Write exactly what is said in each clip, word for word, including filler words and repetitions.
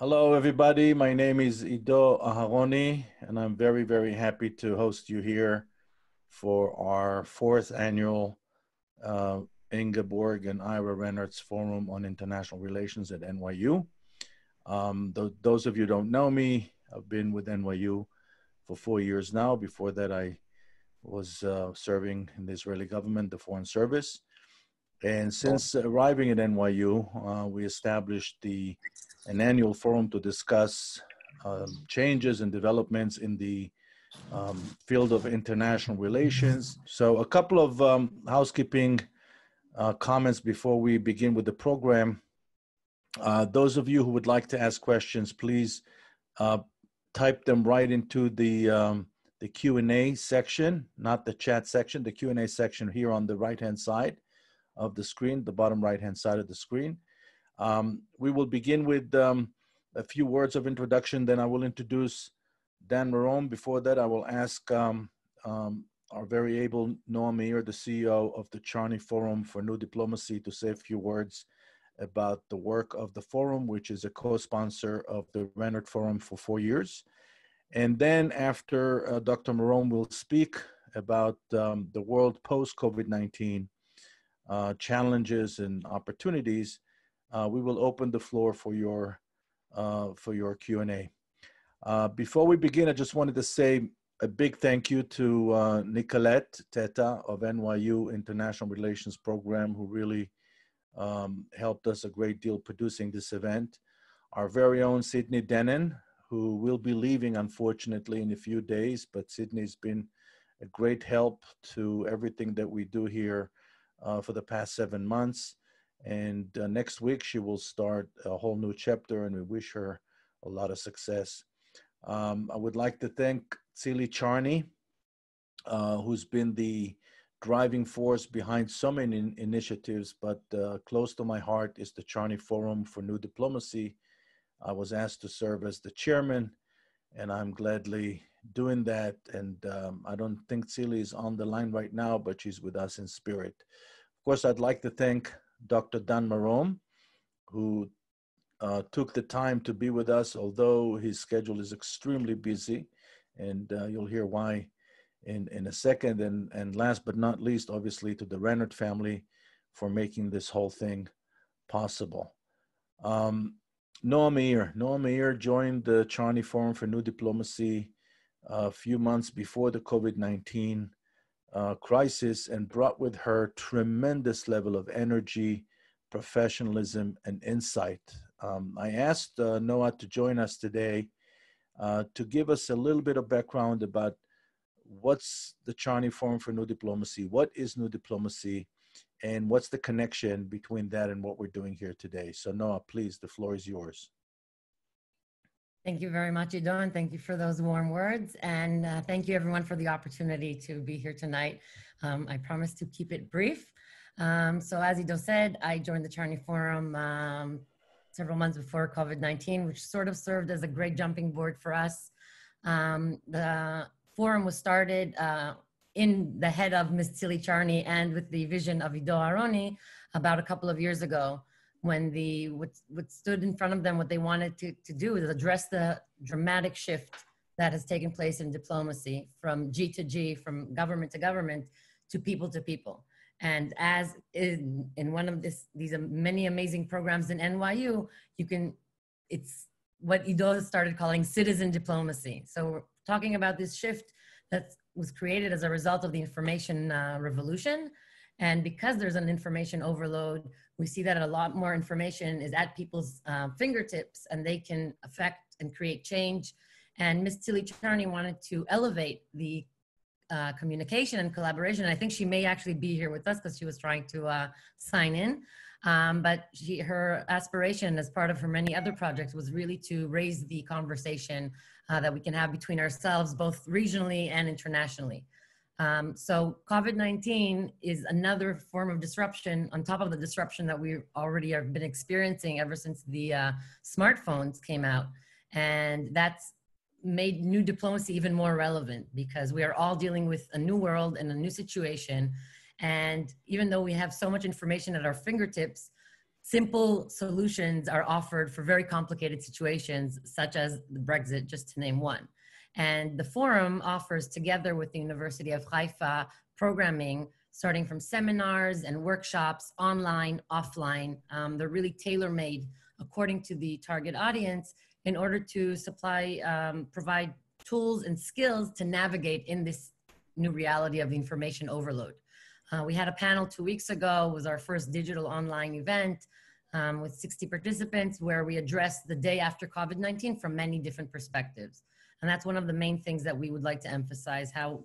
Hello, everybody. My name is Ido Aharoni, and I'm very, very happy to host you here for our fourth annual uh, Ingeborg and Ira Rennert's Forum on International Relations at N Y U. Um, th those of you who don't know me, I've been with N Y U for four years now. Before that, I was uh, serving in the Israeli government, the Foreign Service. And since arriving at N Y U, uh, we established the, an annual forum to discuss uh, changes and developments in the um, field of international relations. So a couple of um, housekeeping uh, comments before we begin with the program. Uh, those of you who would like to ask questions, please uh, type them right into the, um, the Q and A section, not the chat section, the Q and A section here on the right-hand side of the screen, the bottom right-hand side of the screen. Um, we will begin with um, a few words of introduction, then I will introduce Dan Marom. Before that, I will ask um, um, our very able Noam Meir, the C E O of the Charney Forum for New Diplomacy, to say a few words about the work of the forum, which is a co-sponsor of the Rennert Forum for four years. And then after uh, Doctor Marom will speak about um, the world post-COVID nineteen Uh, challenges and opportunities, uh, we will open the floor for your uh, for your Q and A. Uh, before we begin, I just wanted to say a big thank you to uh, Nicolette Teta of N Y U International Relations Program, who really um, helped us a great deal producing this event. Our very own Sidney Denon, who will be leaving, unfortunately, in a few days, but Sidney's been a great help to everything that we do here Uh, for the past seven months. And uh, next week, she will start a whole new chapter, and we wish her a lot of success. Um, I would like to thank Tzili Charney, uh, who's been the driving force behind so many in initiatives, but uh, close to my heart is the Charney Forum for New Diplomacy. I was asked to serve as the chairman, and I'm gladly doing that, and um, I don't think Tzili is on the line right now, but she's with us in spirit. Of course, I'd like to thank Doctor Dan Marom, who uh, took the time to be with us, although his schedule is extremely busy, and uh, you'll hear why in, in a second. And, and last but not least, obviously, to the Rennert family for making this whole thing possible. Um, Noam Meir. Noam Meir joined the Charney Forum for New Diplomacy a few months before the COVID nineteen uh, crisis, and brought with her tremendous level of energy, professionalism, and insight. Um, I asked uh, Noah to join us today uh, to give us a little bit of background about what's the Charney Forum for New Diplomacy, what is New Diplomacy, and what's the connection between that and what we're doing here today. So Noah, please, the floor is yours. Thank you very much, Ido, and thank you for those warm words. And uh, thank you, everyone, for the opportunity to be here tonight. Um, I promise to keep it brief. Um, so as Ido said, I joined the Charney Forum um, several months before COVID nineteen, which sort of served as a great jumping board for us. Um, the forum was started uh, in the head of Miz Tzili Charney and with the vision of Ido Aharoni about a couple of years ago, when the, what, what stood in front of them, what they wanted to, to do is address the dramatic shift that has taken place in diplomacy from G to G, from government to government, to people to people. And as in, in one of this, these many amazing programs in N Y U, you can, it's what Ido started calling citizen diplomacy. So we're talking about this shift that was created as a result of the information uh, revolution. And because there's an information overload, we see that a lot more information is at people's uh, fingertips, and they can affect and create change. And Miz Tzili Charney wanted to elevate the uh, communication and collaboration. I think she may actually be here with us because she was trying to uh, sign in. Um, but she, her aspiration as part of her many other projects was really to raise the conversation uh, that we can have between ourselves, both regionally and internationally. Um, so COVID nineteen is another form of disruption on top of the disruption that we already have been experiencing ever since the uh, smartphones came out. And that's made new diplomacy even more relevant, because we are all dealing with a new world and a new situation. And even though we have so much information at our fingertips, simple solutions are offered for very complicated situations, such as the Brexit, just to name one. And the forum offers, together with the University of Haifa, programming starting from seminars and workshops, online, offline. Um, they're really tailor-made according to the target audience in order to supply, um, provide tools and skills to navigate in this new reality of information overload. Uh, we had a panel two weeks ago. It was our first digital online event um, with sixty participants, where we addressed the day after COVID nineteen from many different perspectives. And that's one of the main things that we would like to emphasize, how,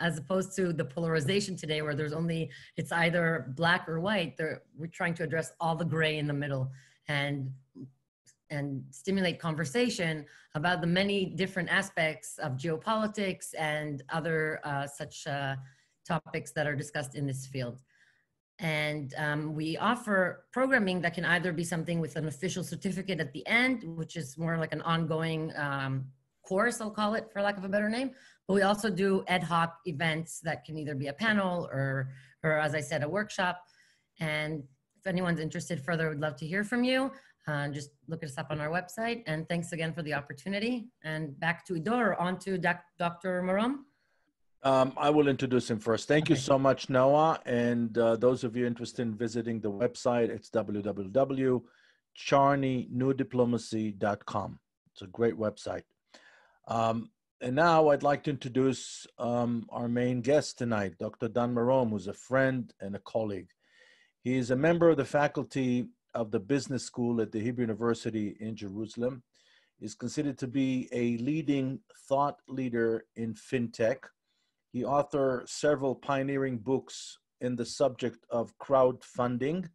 as opposed to the polarization today where there's only, it's either black or white, there, we're trying to address all the gray in the middle and, and stimulate conversation about the many different aspects of geopolitics and other uh, such uh, topics that are discussed in this field. And um, we offer programming that can either be something with an official certificate at the end, which is more like an ongoing um, course, I'll call it, for lack of a better name. But we also do ad hoc events that can either be a panel or, or as I said, a workshop. And if anyone's interested further, we'd love to hear from you. Uh, just look us up on our website. And thanks again for the opportunity. And back to Ido, or on to Doctor Marom. Um, I will introduce him first. Thank okay. you so much, Noah. And uh, those of you interested in visiting the website, it's w w w dot charney new diplomacy dot com. It's a great website. Um, and now I'd like to introduce um, our main guest tonight, Doctor Dan Marom, who's a friend and a colleague. He is a member of the faculty of the business school at the Hebrew University in Jerusalem. He's considered to be a leading thought leader in fintech. He authored several pioneering books in the subject of crowdfunding.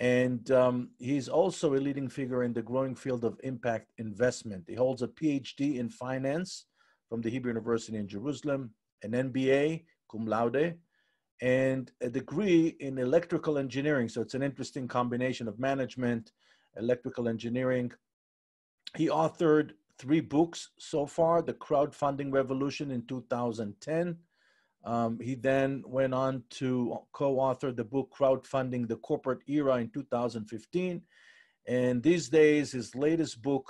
And um, he's also a leading figure in the growing field of impact investment. He holds a P H D in finance from the Hebrew University in Jerusalem, an M B A, cum laude, and a degree in electrical engineering. So it's an interesting combination of management, electrical engineering. He authored three books so far, The Crowdfunding Revolution in two thousand ten, Um, he then went on to co-author the book Crowdfunding, the Corporate Era in two thousand fifteen. And these days, his latest book,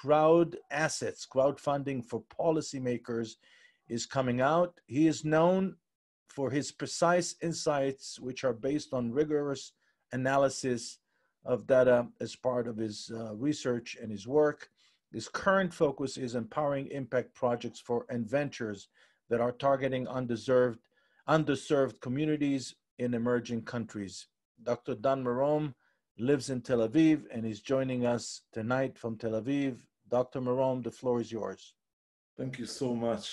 Crowd Assets, Crowdfunding for Policymakers, is coming out. He is known for his precise insights, which are based on rigorous analysis of data as part of his uh, research and his work. His current focus is empowering impact projects for and ventures that are targeting undeserved, underserved communities in emerging countries. Doctor Dan Marom lives in Tel Aviv and is joining us tonight from Tel Aviv. Doctor Marom, the floor is yours. Thank you so much,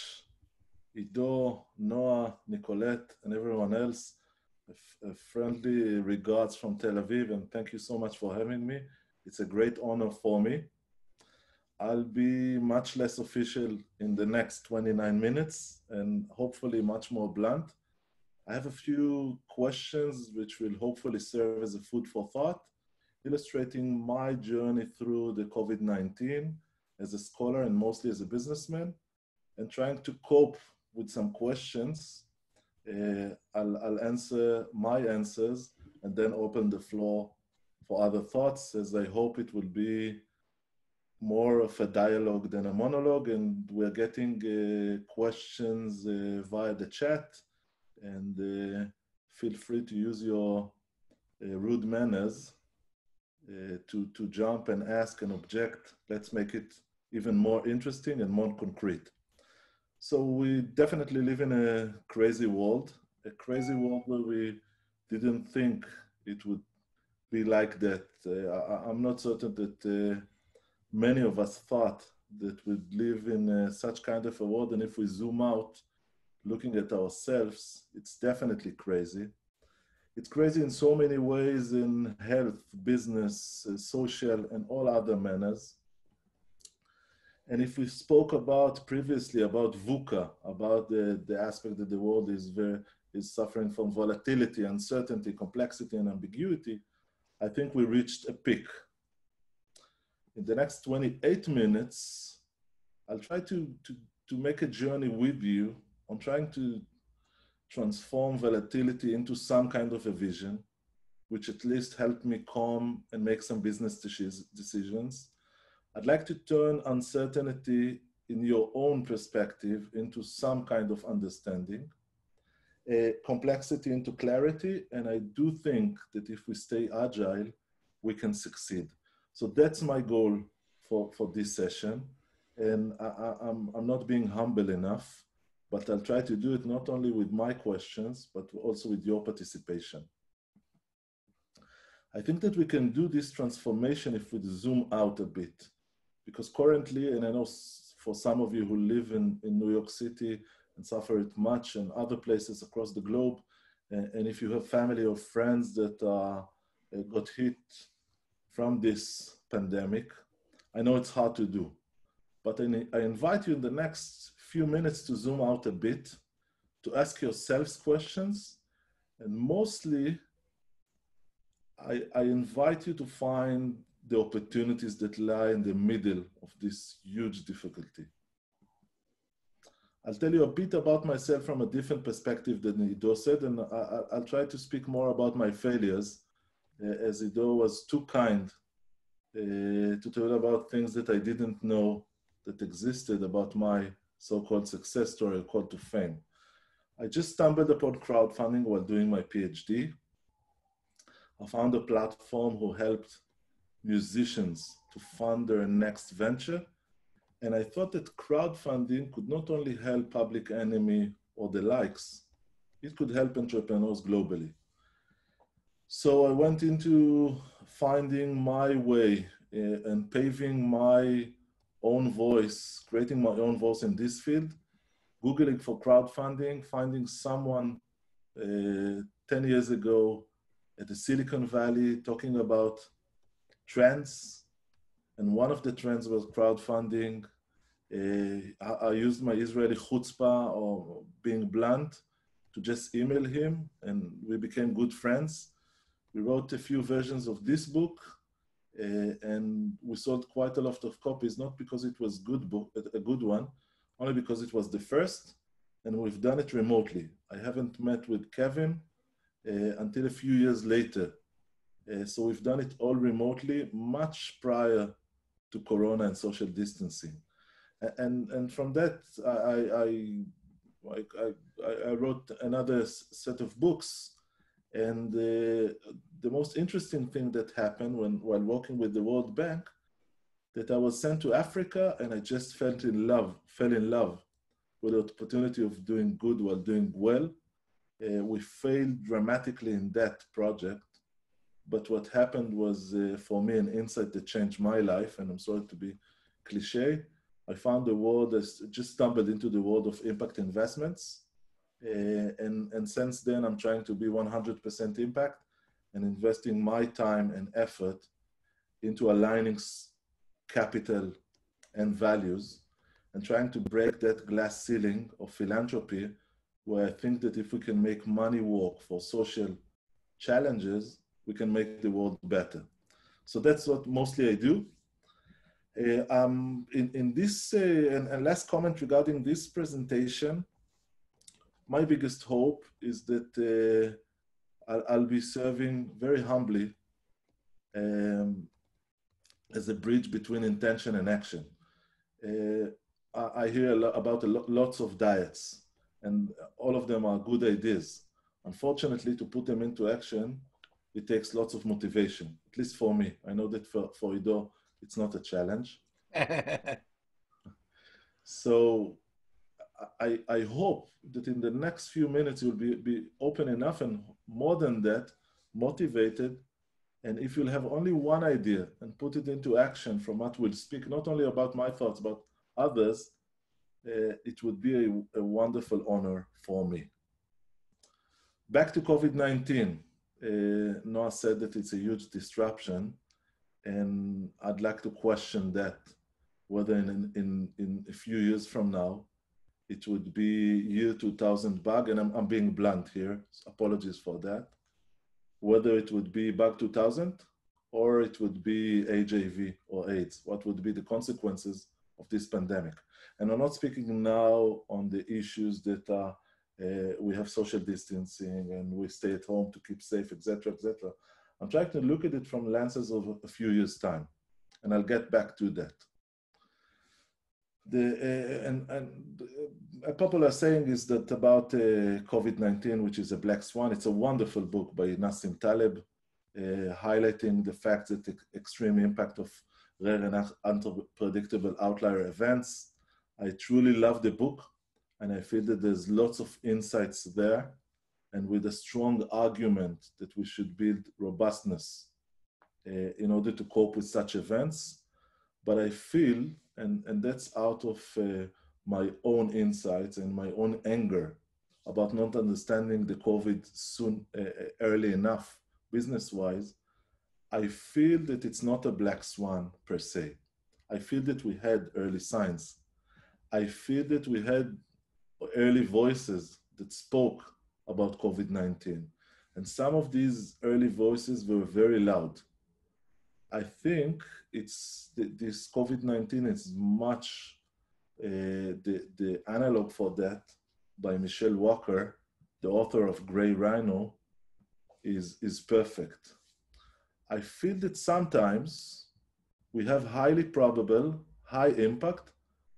Ido, Noah, Nicolette, and everyone else. A, a friendly regards from Tel Aviv, and thank you so much for having me. It's a great honor for me. I'll be much less official in the next twenty-nine minutes and hopefully much more blunt. I have a few questions which will hopefully serve as a food for thought, illustrating my journey through the COVID nineteen as a scholar and mostly as a businessman, and trying to cope with some questions. Uh, I'll, I'll answer my answers and then open the floor for other thoughts, as I hope it will be more of a dialogue than a monologue, and we're getting uh, questions uh, via the chat, and uh, feel free to use your uh, rude manners uh, to, to jump and ask and object. Let's make it even more interesting and more concrete. So we definitely live in a crazy world, a crazy world where we didn't think it would be like that. Uh, I, I'm not certain that uh, many of us thought that we'd live in uh, such kind of a world, and if we zoom out, looking at ourselves, it's definitely crazy. It's crazy in so many ways, in health, business, uh, social, and all other manners. And if we spoke about previously about VUCA, about the, the aspect that the world is, very, is suffering from volatility, uncertainty, complexity, and ambiguity, I think we reached a peak. In the next twenty-eight minutes, I'll try to, to, to make a journey with you on trying to transform volatility into some kind of a vision, which at least helped me calm and make some business decisions. I'd like to turn uncertainty in your own perspective into some kind of understanding, uh, complexity into clarity, and I do think that if we stay agile, we can succeed. So that's my goal for, for this session. And I, I, I'm, I'm not being humble enough, but I'll try to do it not only with my questions, but also with your participation. I think that we can do this transformation if we zoom out a bit, because currently, and I know for some of you who live in, in New York City and suffer it much and other places across the globe, and, and if you have family or friends that uh, got hit from this pandemic, I know it's hard to do. But I invite you in the next few minutes to zoom out a bit, to ask yourselves questions, and mostly I, I invite you to find the opportunities that lie in the middle of this huge difficulty. I'll tell you a bit about myself from a different perspective than Ido said, and I, I'll try to speak more about my failures, uh, as Ido was too kind uh, to tell about things that I didn't know that existed about my so-called success story, call to fame. I just stumbled upon crowdfunding while doing my PhD. I found a platform who helped musicians to fund their next venture. And I thought that crowdfunding could not only help Public Enemy or the likes, it could help entrepreneurs globally. So I went into finding my way uh, and paving my own voice, creating my own voice in this field, Googling for crowdfunding, finding someone uh, ten years ago at the Silicon Valley talking about trends. And one of the trends was crowdfunding. Uh, I, I used my Israeli chutzpah or being blunt to just email him, and we became good friends. We wrote a few versions of this book. Uh, and we sold quite a lot of copies, not because it was good book, a good one, only because it was the first, and we've done it remotely. I haven't met with Kevin uh, until a few years later. Uh, so we've done it all remotely, much prior to Corona and social distancing. And, and from that, I, I, I, I wrote another set of books. And uh, the most interesting thing that happened when while working with the World Bank, that I was sent to Africa, and I just felt in love, fell in love with the opportunity of doing good while doing well. Uh, we failed dramatically in that project, but what happened was uh, for me an insight that changed my life, and I'm sorry to be cliche. I found the world, I just stumbled into the world of impact investments. Uh, and, and since then, I'm trying to be one hundred percent impact and investing my time and effort into aligning capital and values and trying to break that glass ceiling of philanthropy, where I think that if we can make money work for social challenges, we can make the world better. So that's what mostly I do. Uh, um, in, in this, uh, and, and last comment regarding this presentation, my biggest hope is that uh, I'll, I'll be serving very humbly um, as a bridge between intention and action. Uh, I, I hear a lot about a lot, lots of diets, and all of them are good ideas. Unfortunately, to put them into action, it takes lots of motivation, at least for me. I know that for, for Ido, it's not a challenge. So, I, I hope that in the next few minutes you'll be, be open enough, and more than that, motivated. And if you'll have only one idea and put it into action from what we'll speak, not only about my thoughts, but others, uh, it would be a, a wonderful honor for me. Back to COVID nineteen, uh, Noah said that it's a huge disruption, and I'd like to question that, whether in, in, in a few years from now, it would be year two thousand bug, and I'm, I'm being blunt here, so apologies for that. Whether it would be bug two thousand or it would be H I V or AIDS, what would be the consequences of this pandemic? And I'm not speaking now on the issues that uh, uh, we have social distancing and we stay at home to keep safe, et cetera, et cetera. I'm trying to look at it from lenses of a few years' time, and I'll get back to that. The, uh, and, and a popular saying is that about uh, COVID nineteen, which is a black swan. It's a wonderful book by Nassim Taleb, uh, highlighting the fact that the extreme impact of rare and unpredictable outlier events. I truly love the book, and I feel that there's lots of insights there, and with a strong argument that we should build robustness uh, in order to cope with such events. But I feel, and, and that's out of uh, my own insights and my own anger about not understanding the COVID soon, uh, early enough, business-wise, I feel that it's not a black swan per se. I feel that we had early signs. I feel that we had early voices that spoke about COVID nineteen. And some of these early voices were very loud. I think it's this COVID nineteen is much uh, the, the analog for that by Michele Wucker, the author of Grey Rhino, is, is perfect. I feel that sometimes we have highly probable, high impact,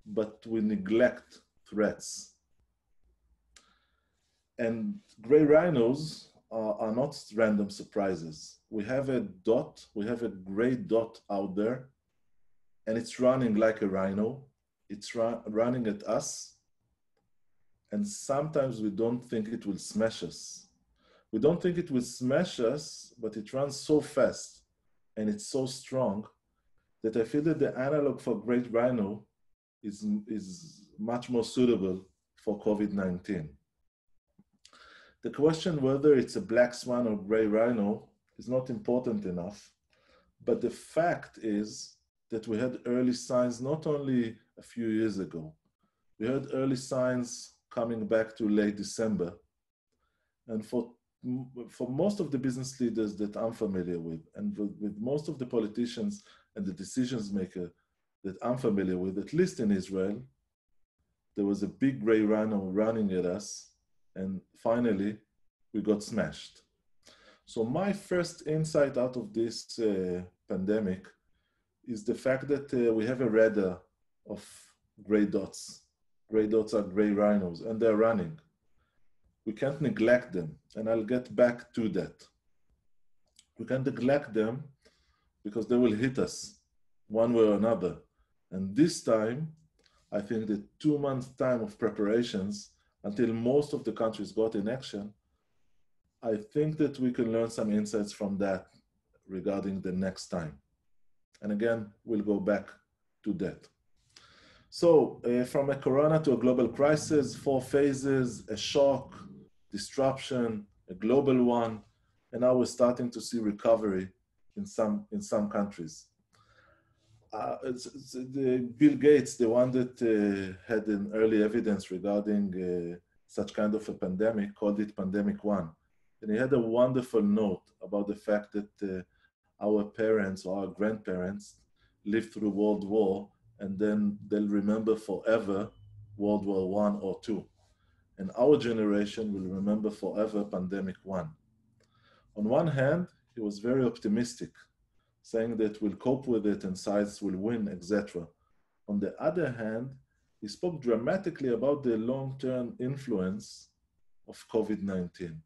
but we neglect threats. And gray rhinos are, are not random surprises. We have a dot, we have a gray dot out there, and it's running like a rhino. It's run, running at us. And sometimes we don't think it will smash us. We don't think it will smash us, but it runs so fast and it's so strong that I feel that the analog for great rhino is, is much more suitable for COVID nineteen. The question whether it's a black swan or gray rhino is not important enough, but the fact is that we had early signs not only a few years ago. We had early signs coming back to late December, and for for most of the business leaders that I'm familiar with, and with most of the politicians and the decisions maker that I'm familiar with, at least in Israel, there was a big gray rhino running at us, and finally we got smashed. So my first insight out of this uh, pandemic is the fact that uh, we have a radar of gray dots. Gray dots are gray rhinos, and they're running. We can't neglect them, and I'll get back to that. We can't neglect them because they will hit us one way or another. And this time, I think the two month time of preparations until most of the countries got in action, I think that we can learn some insights from that regarding the next time. And again, we'll go back to that. So uh, from a corona to a global crisis, four phases, a shock, disruption, a global one, and now we're starting to see recovery in some, in some countries. Uh, it's, it's the Bill Gates, the one that uh, had an early evidence regarding uh, such kind of a pandemic, called it Pandemic One. And he had a wonderful note about the fact that uh, our parents or our grandparents lived through World War, and then they'll remember forever World War One or Two. And our generation will remember forever Pandemic One. On one hand, he was very optimistic, saying that we'll cope with it and science will win, et cetera. On the other hand, he spoke dramatically about the long-term influence of COVID nineteen.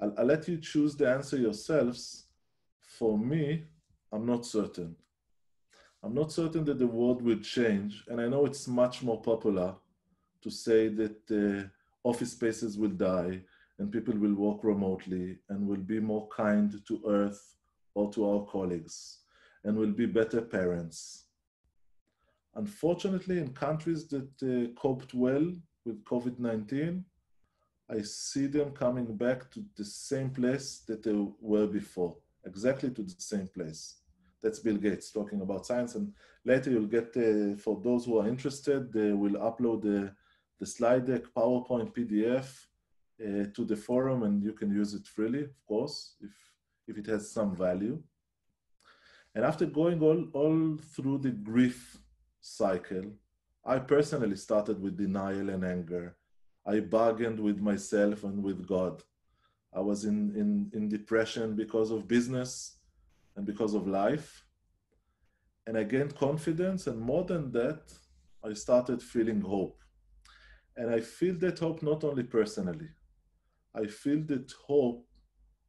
I'll, I'll let you choose the answer yourselves. For me, I'm not certain. I'm not certain that the world will change, and I know it's much more popular to say that uh, office spaces will die and people will work remotely and will be more kind to Earth or to our colleagues, and will be better parents. Unfortunately, in countries that uh, coped well with COVID nineteen, I see them coming back to the same place that they were before, exactly to the same place. That's Bill Gates talking about science, and later you'll get, uh, for those who are interested, they will upload the, the slide deck, PowerPoint, P D F uh, to the forum, and you can use it freely, of course, if if it has some value. And after going all, all through the grief cycle, I personally started with denial and anger. I bargained with myself and with God. I was in, in, in depression because of business and because of life. And I gained confidence, and more than that, I started feeling hope. And I feel that hope not only personally, I feel that hope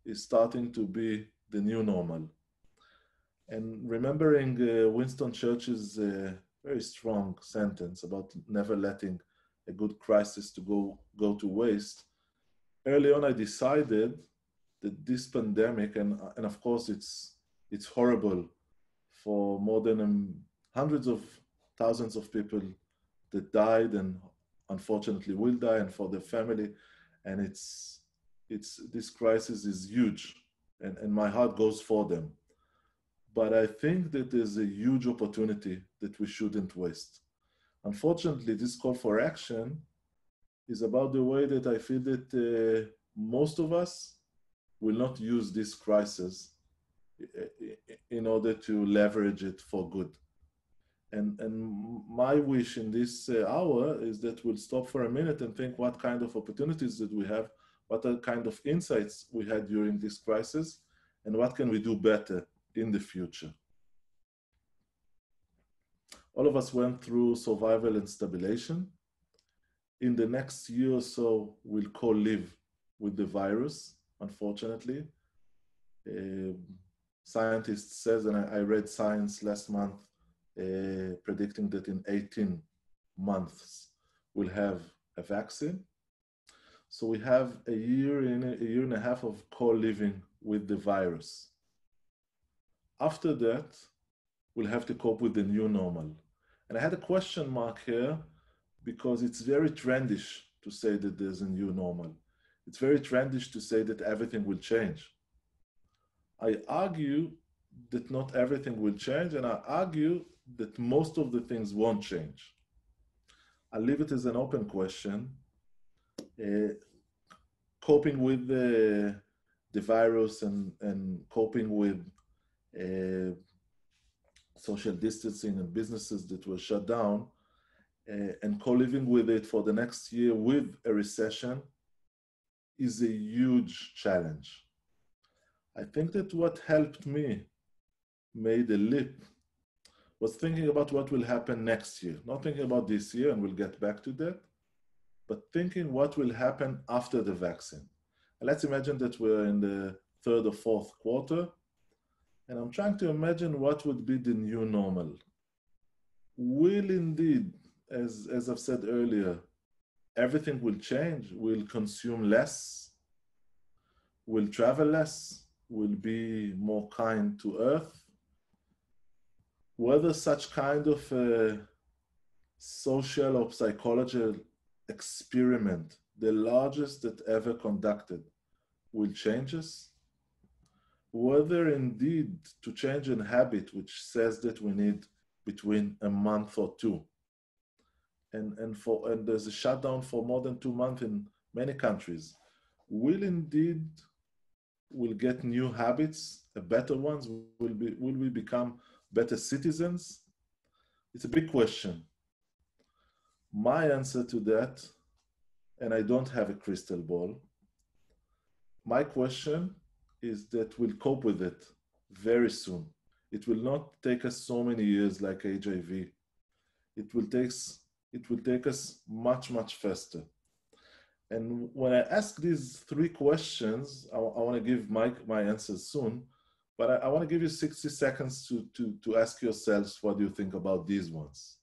is starting to be the new normal. And remembering uh, Winston Churchill's uh, very strong sentence about never letting a good crisis to go, go to waste, early on I decided that this pandemic, and, and of course it's, it's horrible for more than um, hundreds of thousands of people that died and unfortunately will die, and for their family. And it's, it's, this crisis is huge, and, and my heart goes for them. But I think that there's a huge opportunity that we shouldn't waste. Unfortunately, this call for action is about the way that I feel that uh, most of us will not use this crisis in order to leverage it for good. And, and my wish in this uh, hour is that we'll stop for a minute and think what kind of opportunities that we have, what are kind of insights we had during this crisis, and what can we do better in the future. All of us went through survival and stabilization. In the next year or so, we'll co-live with the virus, unfortunately. Uh, scientists says, and I, I read Science last month, Uh, predicting that in eighteen months we'll have a vaccine. So we have a year and a, a year and a half of co-living with the virus. After that, we'll have to cope with the new normal. And I had a question mark here because it's very trendish to say that there's a new normal. It's very trendish to say that everything will change. I argue that not everything will change, and I argue that most of the things won't change. I'll leave it as an open question. Uh, coping with the, the virus and, and coping with uh, social distancing and businesses that were shut down uh, and co-living with it for the next year with a recession is a huge challenge. I think that what helped me made a leap was thinking about what will happen next year, not thinking about this year, and we'll get back to that, but thinking what will happen after the vaccine. And let's imagine that we're in the third or fourth quarter, and I'm trying to imagine what would be the new normal. Will indeed, as, as I've said earlier, everything will change, we'll consume less, we'll travel less, we'll be more kind to Earth. Whether such kind of a social or psychological experiment, the largest that ever conducted, will change us. Whether indeed to change a habit which says that we need between a month or two. And, and, for, and there's a shutdown for more than two months in many countries. Will indeed we'll get new habits, better ones, will, be, will we become better citizens? It's a big question. My answer to that, and I don't have a crystal ball, my question is that we'll cope with it very soon. It will not take us so many years like H I V. It will take, it will take us much, much faster. And when I ask these three questions, I, I want to give my, my answers soon, but I, I want to give you sixty seconds to, to, to ask yourselves, what do you think about these ones?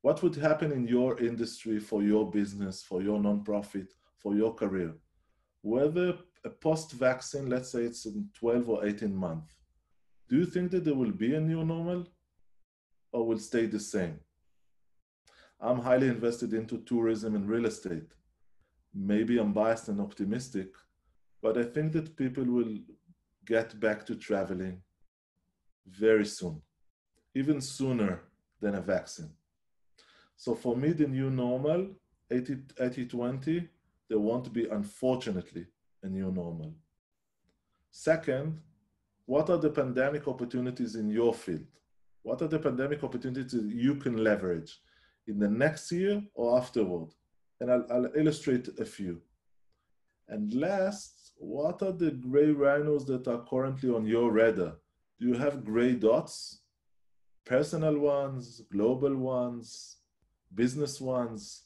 What would happen in your industry, for your business, for your nonprofit, for your career? Whether a post-vaccine, let's say it's in twelve or eighteen months, do you think that there will be a new normal or will stay the same? I'm highly invested into tourism and real estate. Maybe I'm biased and optimistic, but I think that people will get back to traveling very soon, even sooner than a vaccine. So for me, the new normal, eighty twenty, there won't be, unfortunately, a new normal. Second, what are the pandemic opportunities in your field? What are the pandemic opportunities you can leverage in the next year or afterward? And I'll, I'll illustrate a few. And last, what are the gray rhinos that are currently on your radar? Do you have gray dots? Personal ones, global ones, business ones?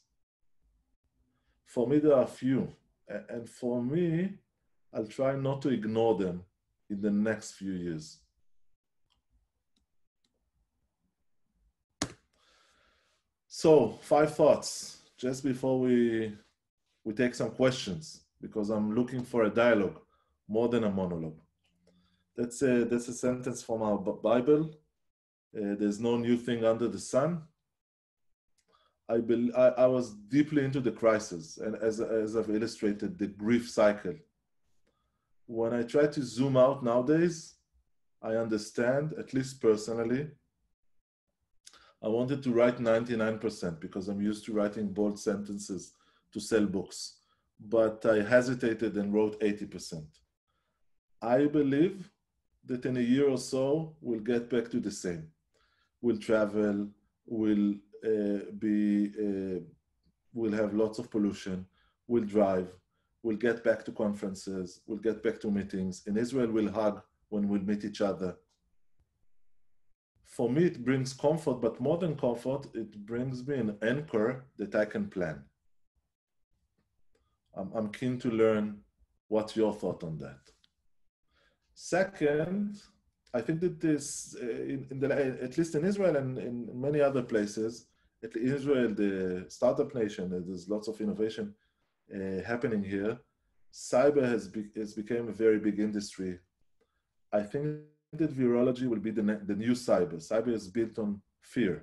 For me, there are a few. And for me, I'll try not to ignore them in the next few years. So five thoughts, just before we, we take some questions, because I'm looking for a dialogue more than a monologue. That's a, that's a sentence from our Bible. Uh, there's no new thing under the sun. I, be, I, I was deeply into the crisis, and as, as I've illustrated, the grief cycle. When I try to zoom out nowadays, I understand, at least personally, I wanted to write ninety-nine percent because I'm used to writing bold sentences to sell books, but I hesitated and wrote eighty percent. I believe that in a year or so, we'll get back to the same. We'll travel, we'll Uh, be, uh, we'll have lots of pollution, we'll drive, we'll get back to conferences, we'll get back to meetings. In Israel, we'll hug when we'll meet each other. For me, it brings comfort, but more than comfort, it brings me an anchor that I can plan. I'm, I'm keen to learn what's your thought on that. Second, I think that this, uh, in, in the, at least in Israel and in many other places, at Israel, the startup nation, there's lots of innovation uh, happening here. Cyber has, be, has become a very big industry. I think that virology will be the, ne the new cyber. Cyber is built on fear.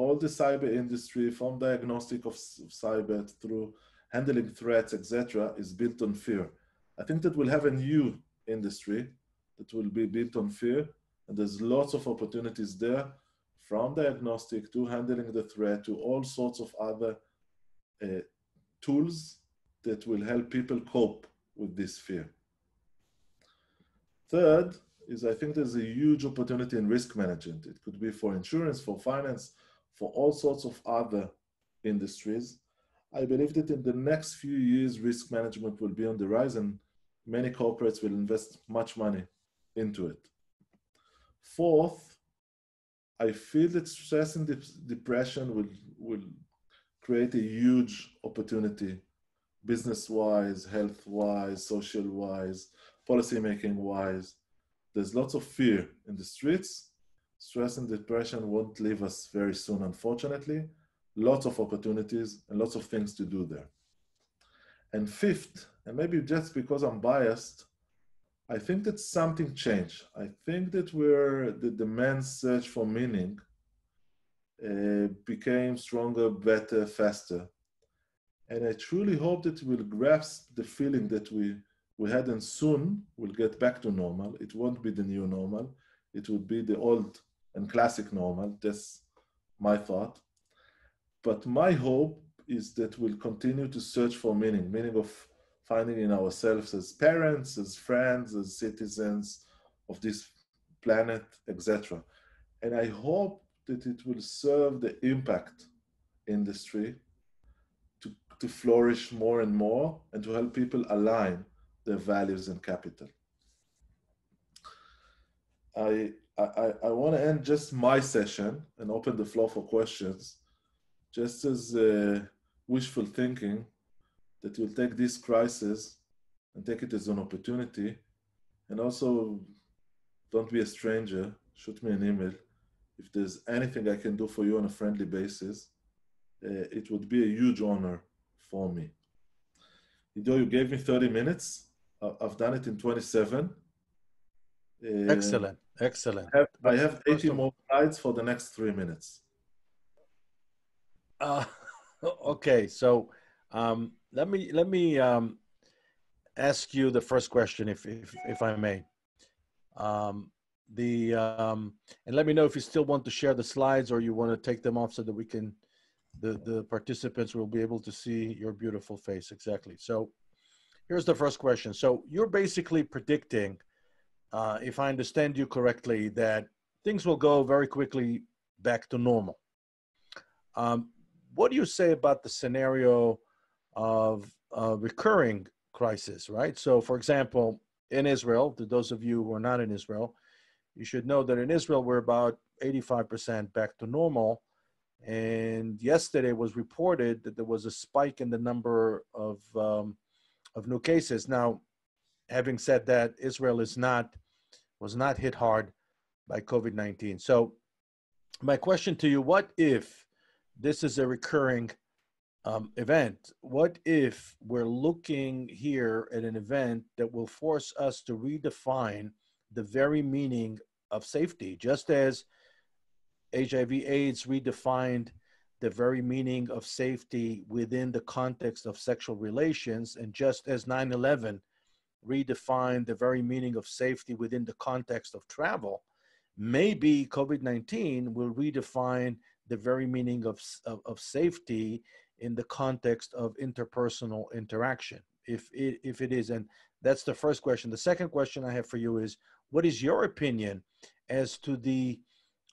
All the cyber industry, from diagnostic of cyber through handling threats, et cetera, is built on fear. I think that we'll have a new industry that will be built on fear, and there's lots of opportunities there, from diagnostic to handling the threat to all sorts of other uh, tools that will help people cope with this fear. Third is, I think there's a huge opportunity in risk management. It could be for insurance, for finance, for all sorts of other industries. I believe that in the next few years, risk management will be on the rise, and many corporates will invest much money into it. Fourth, I feel that stress and de depression will, will create a huge opportunity, business-wise, health-wise, social-wise, policy-making-wise. There's lots of fear in the streets. Stress and depression won't leave us very soon, unfortunately. Lots of opportunities and lots of things to do there. And fifth, and maybe just because I'm biased, I think that something changed. I think that we're, the demand search for meaning uh, became stronger, better, faster. And I truly hope that we'll grasp the feeling that we, we had, and soon we'll get back to normal. It won't be the new normal. It will be the old and classic normal. That's my thought. But my hope is that we'll continue to search for meaning, meaning of finding in ourselves as parents, as friends, as citizens of this planet, et cetera. And I hope that it will serve the impact industry to, to flourish more and more, and to help people align their values and capital. I, I, I want to end just my session and open the floor for questions, just as uh, wishful thinking that will take this crisis and take it as an opportunity. And also, don't be a stranger, shoot me an email. If there's anything I can do for you on a friendly basis, uh, it would be a huge honor for me. Ido, you gave me thirty minutes. I've done it in twenty-seven. Uh, excellent, excellent. I have, I have eighty more slides for the next three minutes. Uh, okay, so, um, Let me let me um, ask you the first question, if if, if I may. Um, the um, and let me know if you still want to share the slides or you want to take them off so that we can, the the participants will be able to see your beautiful face. Exactly. So here's the first question. So you're basically predicting, uh, if I understand you correctly, that things will go very quickly back to normal. Um, what do you say about the scenario of uh, recurring crisis, right? So for example, in Israel, to those of you who are not in Israel, you should know that in Israel, we're about eighty-five percent back to normal. And yesterday was reported that there was a spike in the number of, um, of new cases. Now, having said that, Israel is not, was not hit hard by COVID nineteen. So my question to you, what if this is a recurring um, event? What if we're looking here at an event that will force us to redefine the very meaning of safety, just as H I V AIDS redefined the very meaning of safety within the context of sexual relations, and just as nine eleven redefined the very meaning of safety within the context of travel, maybe COVID nineteen will redefine the very meaning of, of, of safety in the context of interpersonal interaction, if it, if it is. And that's the first question. The second question I have for you is, what is your opinion as to the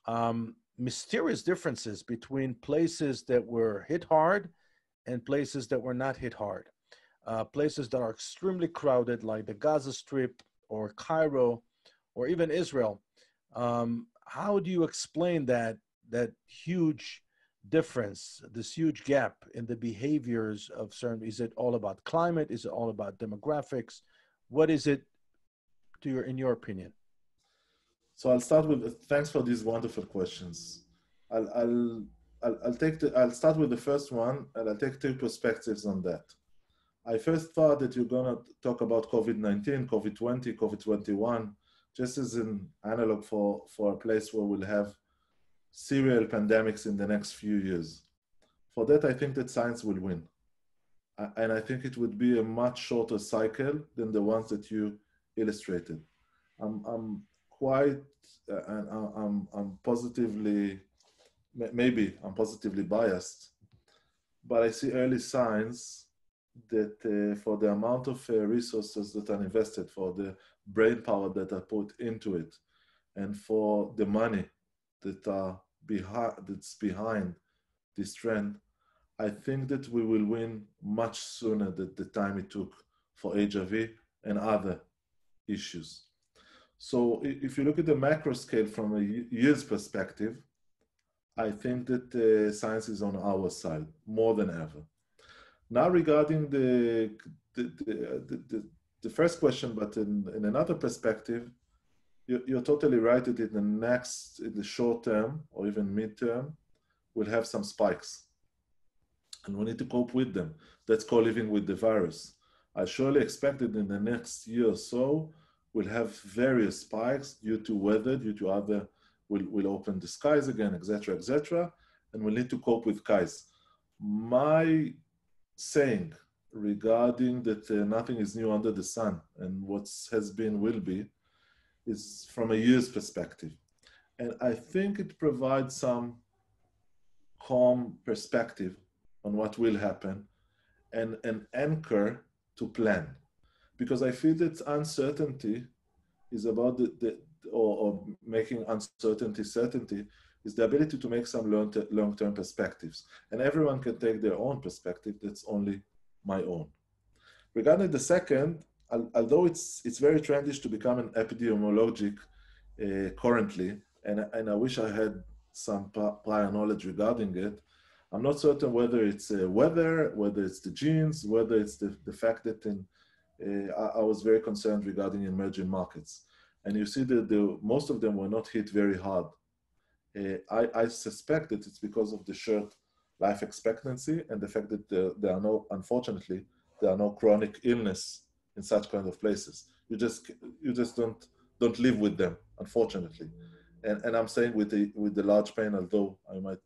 um, mysterious differences between places that were hit hard and places that were not hit hard? Uh, places that are extremely crowded, like the Gaza Strip or Cairo or even Israel. Um, how do you explain that, that huge difference, this huge gap in the behaviors of certain? Is it all about climate? Is it all about demographics? What is it, to your, in your opinion? So I'll start with, thanks for these wonderful questions. I'll, I'll, I'll, I'll, take the, I'll start with the first one, and I'll take two perspectives on that. I first thought that you're gonna talk about COVID nineteen, COVID twenty, COVID twenty-one, just as an analog for, for a place where we'll have serial pandemics in the next few years. For that, I think that science will win. And I think it would be a much shorter cycle than the ones that you illustrated. I'm, I'm quite, uh, I'm, I'm positively, maybe I'm positively biased, but I see early signs that uh, for the amount of uh, resources that are invested, for the brain power that are put into it, and for the money that are behind, that's behind this trend, I think that we will win much sooner than the time it took for H I V and other issues. So if you look at the macro scale from a year's perspective, I think that uh, science is on our side more than ever. Now, regarding the, the, the, the, the first question, but in, in another perspective, you, you're totally right that in the next, in the short term or even midterm, we'll have some spikes. And we need to cope with them. That's called living with the virus. I surely expect that in the next year or so, we'll have various spikes due to weather, due to other, we'll, we'll open the skies again, et cetera, et cetera, and we'll need to cope with skies. My saying regarding that uh, nothing is new under the sun and what has been will be is from a year's perspective. And I think it provides some calm perspective on what will happen and an anchor to plan. Because I feel that uncertainty is about the, the or, or making uncertainty certainty is the ability to make some long-term perspectives. And everyone can take their own perspective, that's only my own. Regarding the second, although it's, it's very trendy to become an epidemiologic uh, currently, and, and I wish I had some prior knowledge regarding it, I'm not certain whether it's uh, weather, whether it's the genes, whether it's the, the fact that in, uh, I, I was very concerned regarding emerging markets. And you see that the, most of them were not hit very hard. Uh, I, I suspect that it's because of the short life expectancy and the fact that there, there are no, unfortunately, there are no chronic illness in such kind of places. You just, you just don't, don't live with them, unfortunately. And, and I'm saying with the, with the large pain, although I might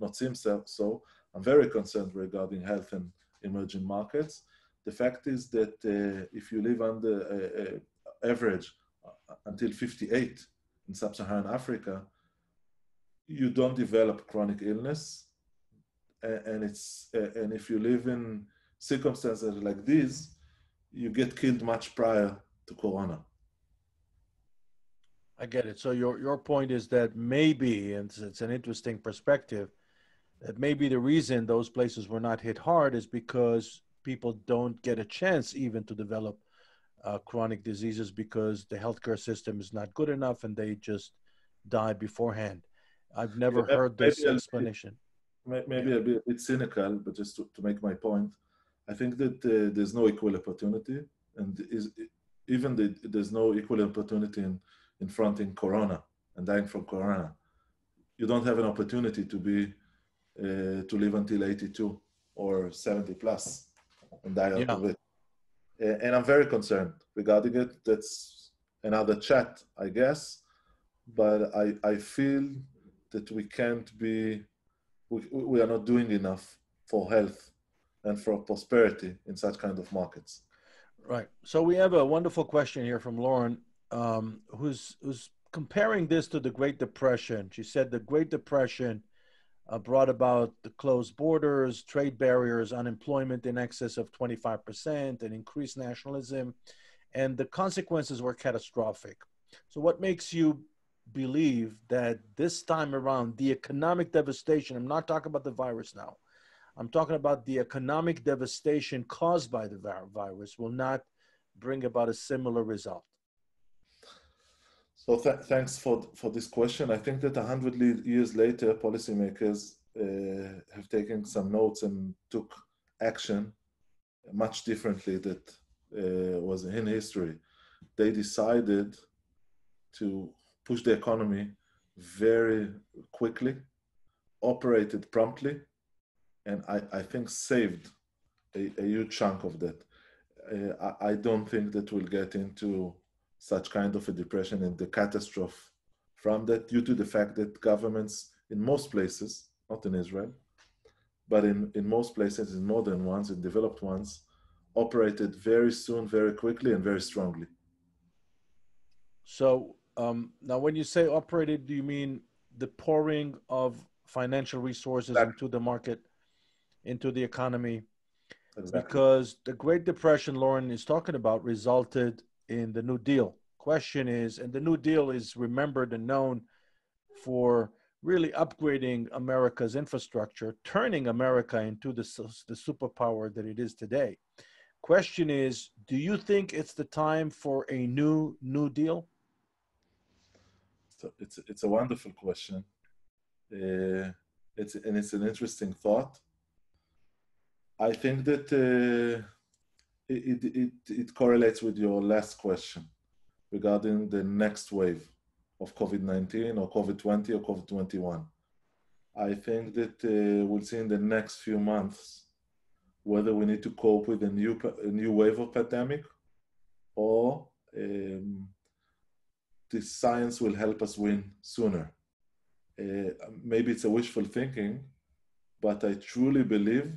not seem so, so, I'm very concerned regarding health and emerging markets. The fact is that uh, if you live under uh, uh, average until fifty-eight in sub-Saharan Africa, you don't develop chronic illness, and it's and if you live in circumstances like these, you get killed much prior to corona. I get it. So your your point is that maybe, and it's an interesting perspective, that maybe the reason those places were not hit hard is because people don't get a chance even to develop uh, chronic diseases because the healthcare system is not good enough and they just die beforehand. I've never yeah, heard this maybe explanation. A bit, maybe I'll be a bit cynical, but just to, to make my point, I think that uh, there's no equal opportunity, and is, even the, there's no equal opportunity in, in fronting Corona and dying from Corona. You don't have an opportunity to be uh, to live until eighty-two or seventy plus and die out yeah. of it. Uh, and I'm very concerned regarding it. That's another chat, I guess. But I, I feel that we can't be, we, we are not doing enough for health and for prosperity in such kind of markets. Right. So we have a wonderful question here from Lauren, um, who's who's comparing this to the Great Depression. She said the Great Depression uh, brought about the closed borders, trade barriers, unemployment in excess of twenty-five percent, and increased nationalism, and the consequences were catastrophic. So what makes you believe that this time around, the economic devastation, I'm not talking about the virus now, I'm talking about the economic devastation caused by the virus will not bring about a similar result? So th thanks for, for this question. I think that one hundred years later, policymakers uh, have taken some notes and took action much differently that uh, was in history. They decided to push the economy very quickly, operated promptly, and I, I think saved a, a huge chunk of that. Uh, I, I don't think that we'll get into such kind of a depression and the catastrophe from that, due to the fact that governments in most places, not in Israel, but in, in most places, in modern ones, in developed ones, operated very soon, very quickly, and very strongly. So um, now when you say operated, do you mean the pouring of financial resources exactly. into the market? Into the economy, exactly. because the Great Depression Lauren is talking about resulted in the New Deal. Question is, and the New Deal is remembered and known for really upgrading America's infrastructure, turning America into the, the superpower that it is today. Question is, do you think it's the time for a new New Deal? So it's, it's a wonderful question. Uh, it's, and it's an interesting thought. I think that uh, it, it, it correlates with your last question regarding the next wave of COVID nineteen or COVID twenty or COVID twenty-one. I think that uh, we'll see in the next few months whether we need to cope with a new, a new wave of pandemic or um, the science will help us win sooner. Uh, maybe it's a wishful thinking, but I truly believe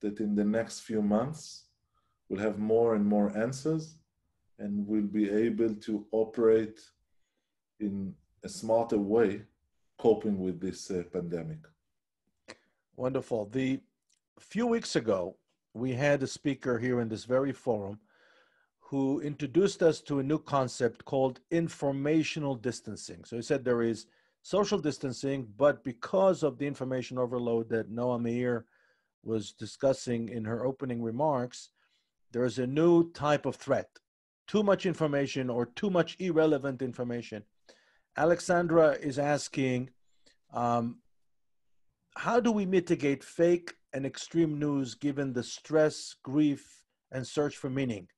that in the next few months, we'll have more and more answers and we'll be able to operate in a smarter way, coping with this uh, pandemic. Wonderful. The few weeks ago, we had a speaker here in this very forum who introduced us to a new concept called informational distancing. So he said there is social distancing, but because of the information overload that Noam Meir was discussing in her opening remarks, there is a new type of threat, too much information or too much irrelevant information. Alexandra is asking, um, how do we mitigate fake and extreme news given the stress, grief, and search for meaning,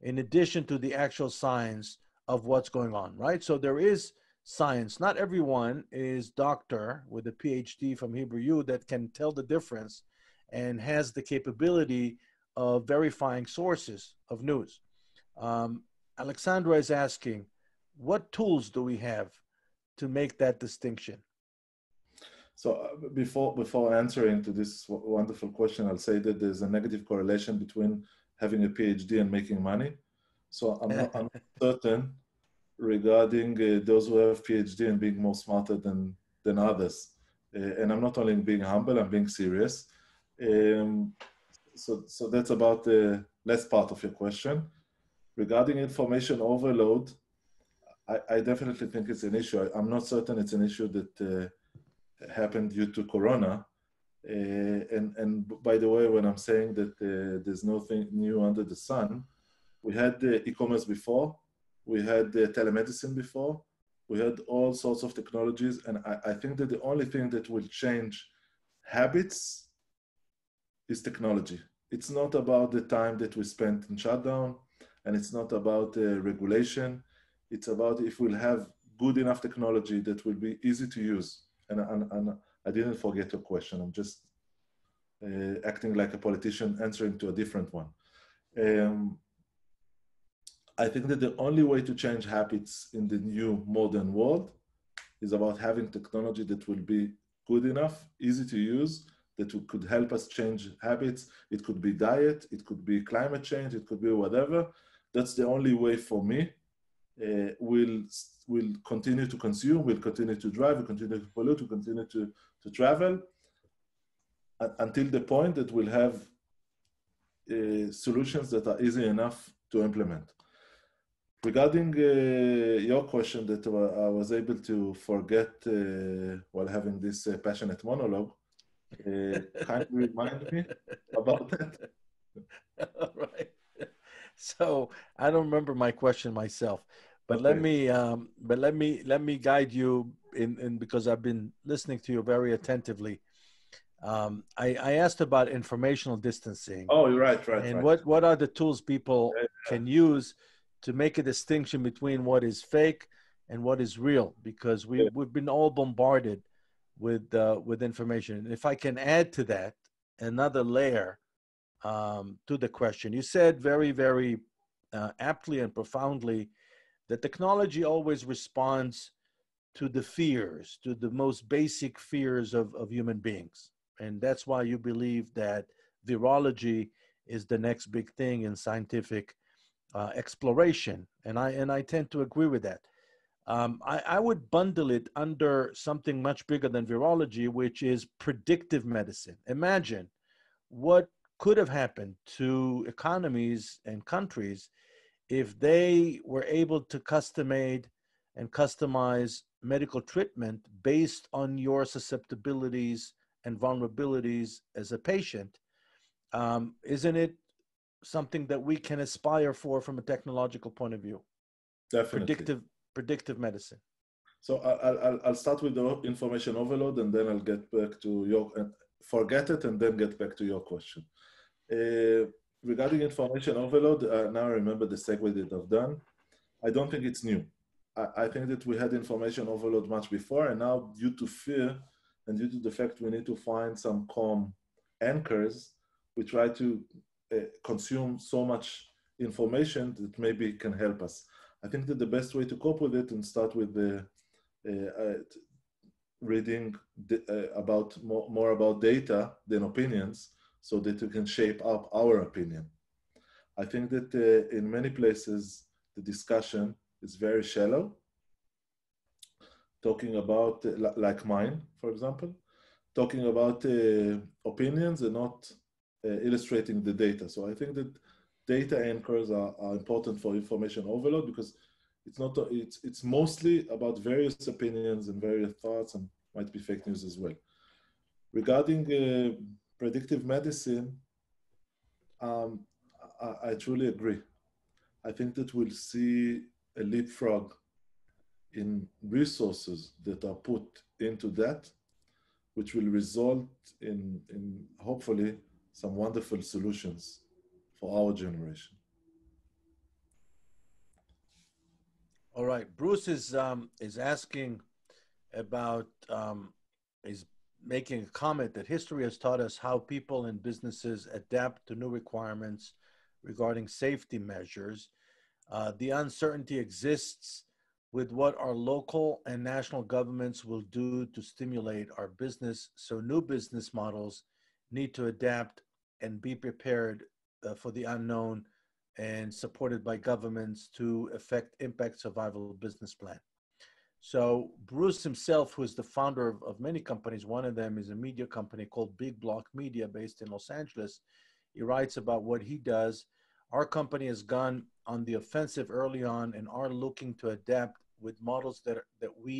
in addition to the actual science of what's going on, right? So there is science. Not everyone is doctor with a PhD from Hebrew U that can tell the difference and has the capability of verifying sources of news. Um, Alexandra is asking, what tools do we have to make that distinction? So before, before answering to this wonderful question, I'll say that there's a negative correlation between having a PhD and making money. So I'm not I'm certain regarding uh, those who have PhD and being more smarter than, than others. Uh, and I'm not only being humble, I'm being serious. Um, so, so that's about the last part of your question. Regarding information overload, I, I definitely think it's an issue. I, I'm not certain it's an issue that uh, happened due to Corona. Uh, Uh, and, and by the way, when I'm saying that uh, there's nothing new under the sun, we had uh, e-commerce before, we had uh, telemedicine before, we had all sorts of technologies. And I, I think that the only thing that will change habits is technology. It's not about the time that we spent in shutdown, and it's not about uh, regulation. It's about if we'll have good enough technology that will be easy to use. And, and, and I didn't forget your question. I'm just uh, acting like a politician answering to a different one. Um, I think that the only way to change habits in the new modern world is about having technology that will be good enough, easy to use, that could help us change habits. It could be diet, it could be climate change, it could be whatever. That's the only way for me. Uh, we'll, we'll continue to consume, we'll continue to drive, we'll continue to pollute, we'll continue to, to travel uh, until the point that we'll have uh, solutions that are easy enough to implement. Regarding uh, your question that I was able to forget uh, while having this uh, passionate monologue, uh, kindly remind me about that. All right. So I don't remember my question myself, but okay. let me, um, but let me, let me guide you in, in because I've been listening to you very attentively. Um, I, I asked about informational distancing. Oh, you're right, right. And right. what what are the tools people yeah, yeah. can use to make a distinction between what is fake and what is real? Because we yeah. we've been all bombarded with uh, with information. And if I can add to that another layer um, to the question, you said very very uh, aptly and profoundly that technology always responds to the fears, to the most basic fears of, of human beings, and that's why you believe that virology is the next big thing in scientific Uh, exploration, and I and I tend to agree with that. Um, I, I would bundle it under something much bigger than virology, which is predictive medicine. Imagine what could have happened to economies and countries if they were able to custom-made and customize medical treatment based on your susceptibilities and vulnerabilities as a patient. Um, isn't it something that we can aspire for from a technological point of view? Definitely. Predictive, predictive medicine. So I'll, I'll, I'll start with the information overload, and then I'll get back to your, forget it, and then get back to your question. Uh, regarding information overload, uh, now I remember the segue that I've done. I don't think it's new. I, I think that we had information overload much before, and now due to fear and due to the fact we need to find some calm anchors, we try to Uh, consume so much information that maybe can help us. I think that the best way to cope with it and start with the uh, uh, reading the, uh, about more, more about data than opinions, so that we can shape up our opinion. I think that uh, in many places the discussion is very shallow, talking about uh, like mine, for example, talking about uh, opinions and not Uh, illustrating the data. So I think that data anchors are, are important for information overload, because it's not, it's, it's mostly about various opinions and various thoughts, and might be fake news as well. Regarding uh, predictive medicine, um, I, I truly agree. I think that we'll see a leapfrog in resources that are put into that, which will result in, in hopefully some wonderful solutions for our generation. All right, Bruce is um, is asking about, um, is making a comment that history has taught us how people and businesses adapt to new requirements regarding safety measures. Uh, the uncertainty exists with what our local and national governments will do to stimulate our business, so new business models need to adapt and be prepared uh, for the unknown, and supported by governments to effect impact survival business plan. So Bruce himself, who is the founder of, of many companies, one of them is a media company called Big Block Media based in Los Angeles. He writes about what he does. Our company has gone on the offensive early on and are looking to adapt with models that, that we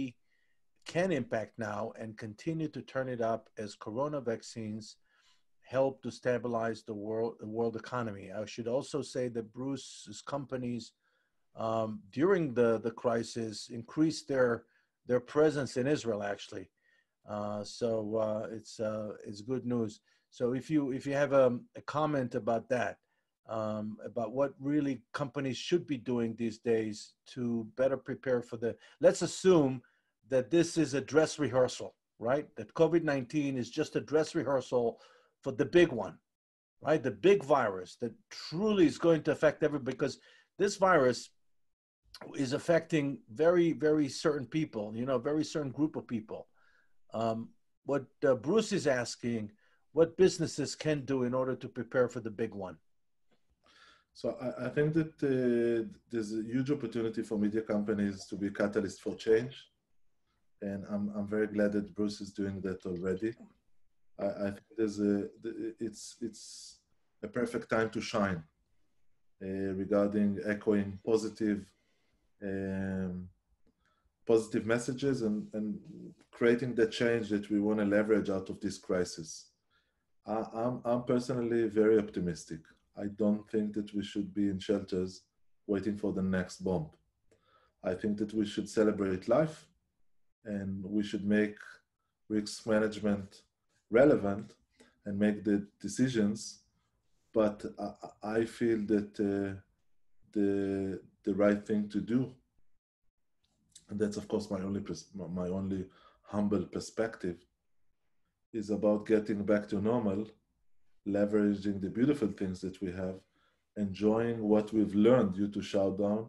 can impact now and continue to turn it up as corona vaccines help to stabilize the world, the world economy. I should also say that Bruce's companies um, during the, the crisis increased their, their presence in Israel, actually. Uh, so uh, it's, uh, it's good news. So if you, if you have a, a comment about that, Um, about what really companies should be doing these days to better prepare for the, let's assume that this is a dress rehearsal, right? That COVID nineteen is just a dress rehearsal for the big one, right? The big virus that truly is going to affect everybody, because this virus is affecting very, very certain people, you know, very certain group of people. Um, what uh, Bruce is asking, what businesses can do in order to prepare for the big one? So I, I think that uh, there's a huge opportunity for media companies to be a catalyst for change. And I'm, I'm very glad that Bruce is doing that already. I, I think there's a, it's, it's a perfect time to shine uh, regarding echoing positive, um, positive messages and, and creating the change that we want to leverage out of this crisis. I, I'm, I'm personally very optimistic. I don't think that we should be in shelters waiting for the next bomb. I think that we should celebrate life and we should make risk management relevant and make the decisions. But I, I feel that uh, the, the right thing to do, and that's of course my only, my only humble perspective, is about getting back to normal, leveraging the beautiful things that we have, enjoying what we've learned due to shutdown,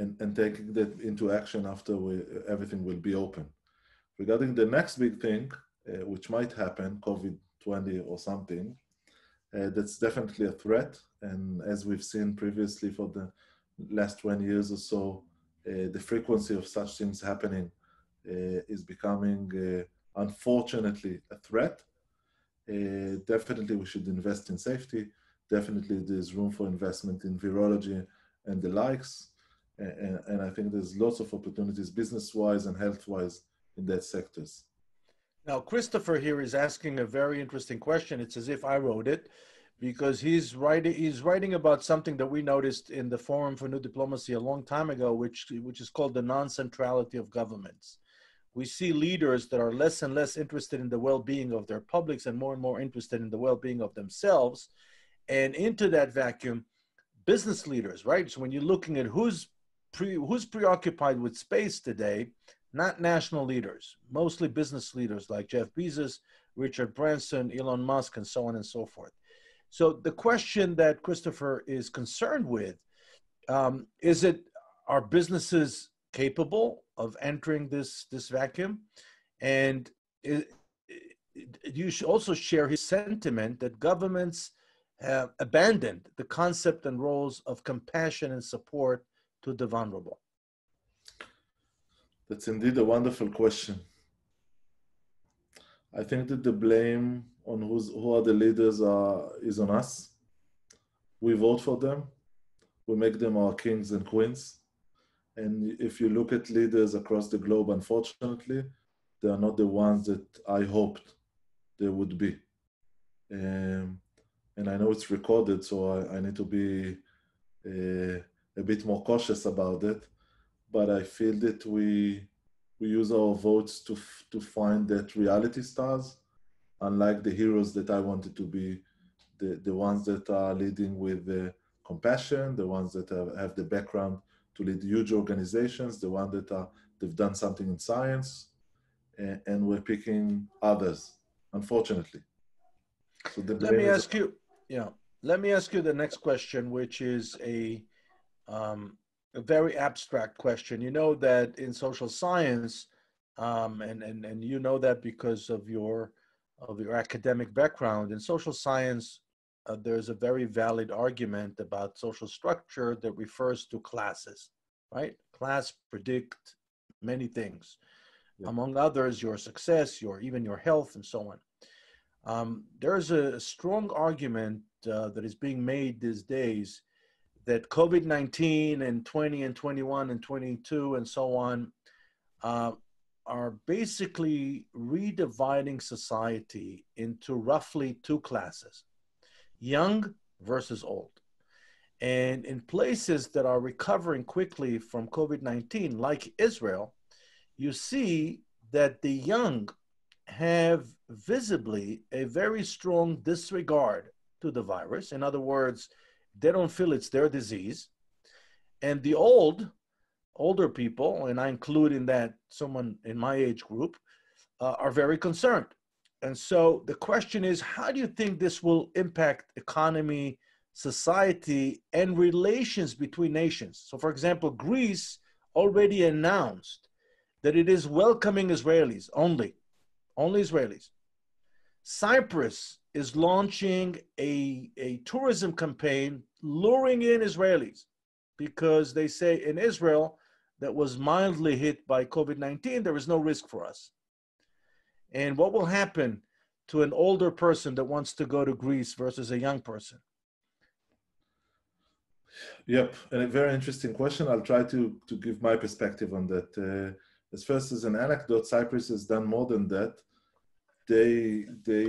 and, and taking that into action after we, everything will be open. Regarding the next big thing, uh, which might happen, COVID twenty or something, uh, that's definitely a threat. And as we've seen previously for the last twenty years or so, uh, the frequency of such things happening uh, is becoming, uh, unfortunately, a threat. Uh, definitely we should invest in safety. Definitely there's room for investment in virology and the likes. And, and, and I think there's lots of opportunities business-wise and health-wise in that sectors. Now, Christopher here is asking a very interesting question. It's as if I wrote it, because he's writing, he's writing about something that we noticed in the Forum for New Diplomacy a long time ago, which, which is called the non-centrality of governments. We see leaders that are less and less interested in the well-being of their publics and more and more interested in the well-being of themselves. And into that vacuum, business leaders, right? So when you're looking at who's, pre, who's preoccupied with space today, not national leaders, mostly business leaders like Jeff Bezos, Richard Branson, Elon Musk, and so on and so forth. So the question that Christopher is concerned with, um, is it, are businesses capable of entering this, this vacuum? And it, it, you should also share his sentiment that governments have abandoned the concept and roles of compassion and support to the vulnerable. That's indeed a wonderful question. I think that the blame on who's, who are the leaders are, is on us. We vote for them. We make them our kings and queens. And if you look at leaders across the globe, unfortunately, they are not the ones that I hoped they would be. Um, and I know it's recorded, so I, I need to be uh, a bit more cautious about it. But I feel that we we use our votes to to find that reality stars, unlike the heroes that I wanted to be, the, the ones that are leading with uh, compassion, the ones that have, have the background to lead huge organizations, the one that are, they've done something in science, and, and we're picking others, unfortunately. So the let me ask you, yeah, let me ask you the next question, which is a, um, a very abstract question. You know that in social science, um, and, and, and you know that because of your, of your academic background, in social science, Uh, there's a very valid argument about social structure that refers to classes, right? Class predict many things, yeah. Among others, your success, your even your health, and so on. Um, there's a strong argument uh, that is being made these days that COVID nineteen and twenty and twenty-one and twenty-two and so on uh, are basically redividing society into roughly two classes, young versus old. And in places that are recovering quickly from COVID nineteen, like Israel, you see that the young have visibly a very strong disregard to the virus. In other words, they don't feel it's their disease. And the old, older people, and I include in that someone in my age group, uh, are very concerned. And so the question is, how do you think this will impact economy, society, and relations between nations? So for example, Greece already announced that it is welcoming Israelis only, only Israelis. Cyprus is launching a, a tourism campaign luring in Israelis because they say in Israel that was mildly hit by COVID nineteen, there is no risk for us. And what will happen to an older person that wants to go to Greece versus a young person? Yep, and a very interesting question. I'll try to, to give my perspective on that. Uh, as first as an anecdote, Cyprus has done more than that. They, they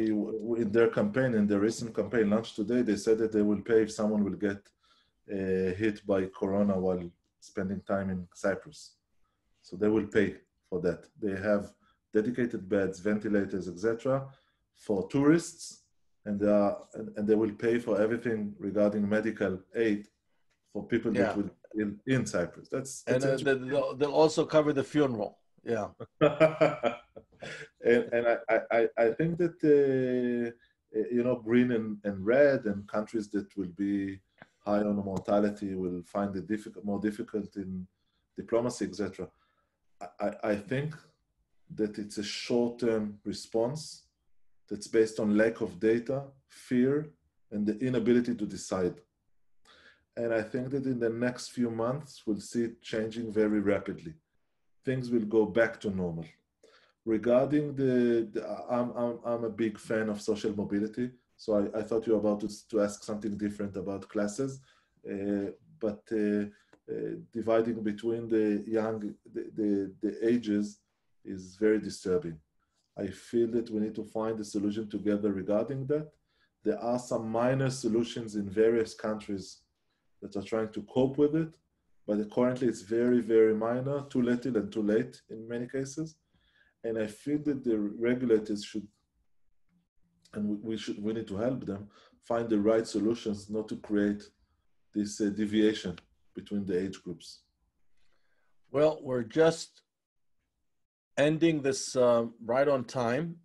in their campaign, in their recent campaign launched today, they said that they will pay if someone will get uh, hit by corona while spending time in Cyprus. So they will pay for that. They have dedicated beds, ventilators, et cetera, for tourists, and they are, and, and they will pay for everything regarding medical aid for people yeah. that will in, in Cyprus. That's, that's and uh, they'll, they'll also cover the funeral. Yeah. And, and I, I, I think that, uh, you know, green and, and red and countries that will be high on mortality will find it difficult, more difficult in diplomacy, et cetera. I, I think that it's a short-term response that's based on lack of data, fear, and the inability to decide. And I think that in the next few months, we'll see it changing very rapidly. Things will go back to normal. Regarding the, the I'm, I'm, I'm a big fan of social mobility, so I, I thought you were about to, to ask something different about classes, uh, but uh, uh, dividing between the young, the, the, the ages is very disturbing. I feel that we need to find a solution together regarding that. There are some minor solutions in various countries that are trying to cope with it, but currently it's very, very minor, too little and too late in many cases. And I feel that the regulators should, and we should, we need to help them find the right solutions, not to create this uh, deviation between the age groups. Well, we're just ending this uh, right on time.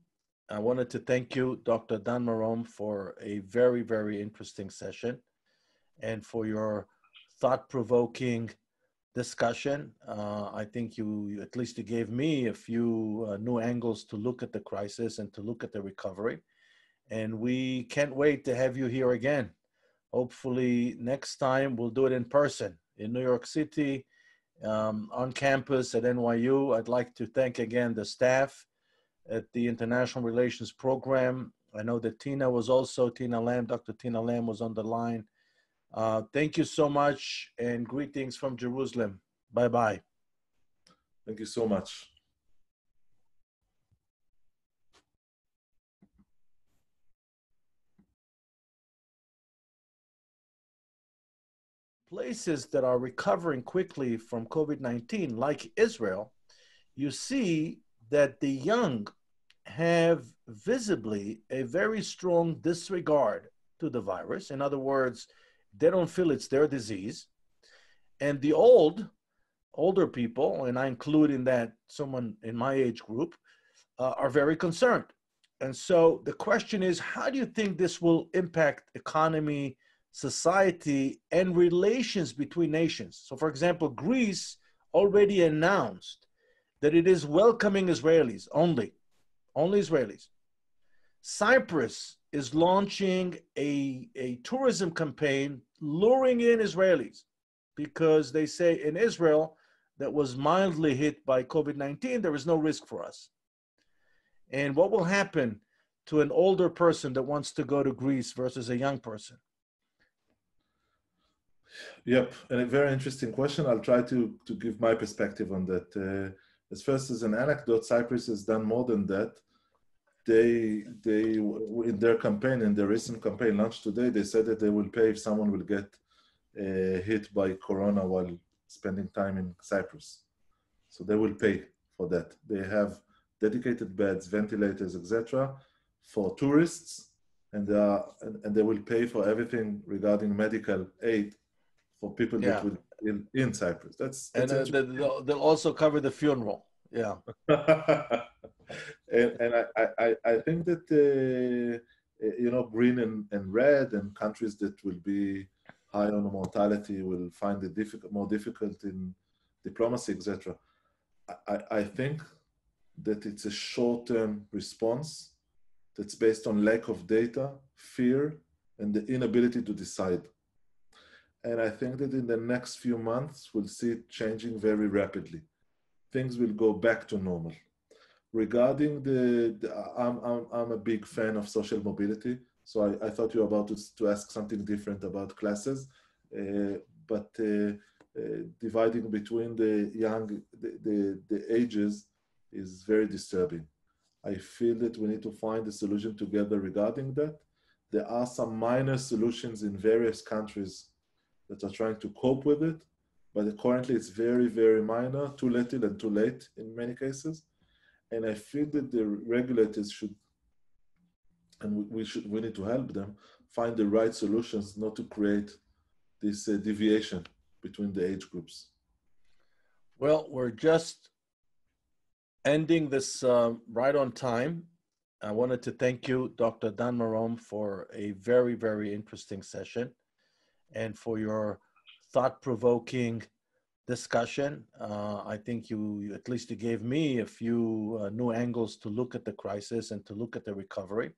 I wanted to thank you, Doctor Dan Marom, for a very, very interesting session and for your thought-provoking discussion. Uh, I think you, you, at least you gave me a few uh, new angles to look at the crisis and to look at the recovery. And we can't wait to have you here again. Hopefully next time we'll do it in person in New York City, um, on campus at N Y U. I'd like to thank again the staff at the International Relations Program. I know that Tina was also, Tina Lam, Doctor Tina Lam was on the line. Uh, thank you so much, and greetings from Jerusalem. Bye-bye. Thank you so much. Places that are recovering quickly from COVID nineteen, like Israel, you see that the young have visibly a very strong disregard to the virus. In other words, they don't feel it's their disease. And the old, older people, and I include in that someone in my age group, uh, are very concerned. And so the question is, how do you think this will impact economy, society, and relations between nations? So for example, Greece already announced that it is welcoming Israelis only, only Israelis. Cyprus is launching a, a tourism campaign luring in Israelis because they say in Israel that was mildly hit by COVID nineteen, there is no risk for us. And what will happen to an older person that wants to go to Greece versus a young person? Yep, and a very interesting question. I'll try to, to give my perspective on that. Uh, As first as an anecdote, Cyprus has done more than that. They, they, in their campaign, in their recent campaign launched today, they said that they will pay if someone will get uh, hit by Corona while spending time in Cyprus. So they will pay for that. They have dedicated beds, ventilators, et cetera, for tourists, and they are, and, and they will pay for everything regarding medical aid for people yeah. that will in, in Cyprus. That's, that's and uh, they'll, they'll also cover the funeral. Yeah. and and I, I, I think that uh, you know, green and, and red and countries that will be high on mortality will find it difficult, more difficult in diplomacy, et cetera. I, I think that it's a short-term response that's based on lack of data, fear, and the inability to decide. And I think that in the next few months, we'll see it changing very rapidly. Things will go back to normal. Regarding the, the I'm, I'm, I'm a big fan of social mobility, so I, I thought you were about to, to ask something different about classes, uh, but uh, uh, dividing between the young, the, the, the ages is very disturbing. I feel that we need to find a solution together regarding that. There are some minor solutions in various countries that are trying to cope with it, but currently it's very, very minor, too little and too late in many cases. And I feel that the regulators should, and we should, we need to help them find the right solutions, not to create this uh, deviation between the age groups. Well, we're just ending this uh, right on time. I wanted to thank you, Doctor Dan Marom, for a very, very interesting session and for your thought-provoking discussion. Uh, I think you, you, at least you gave me a few uh, new angles to look at the crisis and to look at the recovery.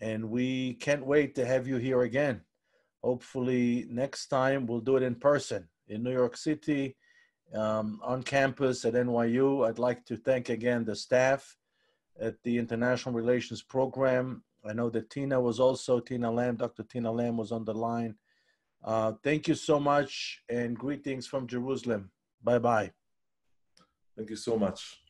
And we can't wait to have you here again. Hopefully next time we'll do it in person in New York City, um, on campus at N Y U. I'd like to thank again the staff at the International Relations Program. I know that Tina was also, Tina Lam, Doctor Tina Lam was on the line. Uh, thank you so much, and greetings from Jerusalem. Bye-bye. Thank you so much.